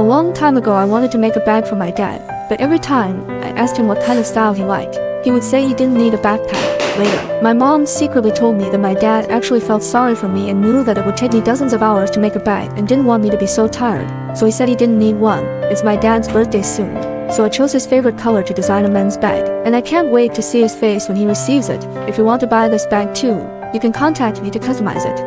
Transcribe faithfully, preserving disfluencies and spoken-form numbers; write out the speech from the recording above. A long time ago I wanted to make a bag for my dad, but every time I asked him what kind of style he liked, he would say he didn't need a backpack. Later, my mom secretly told me that my dad actually felt sorry for me and knew that it would take me dozens of hours to make a bag and didn't want me to be so tired, so he said he didn't need one. It's my dad's birthday soon, so I chose his favorite color to design a men's bag, and I can't wait to see his face when he receives it. If you want to buy this bag too, you can contact me to customize it.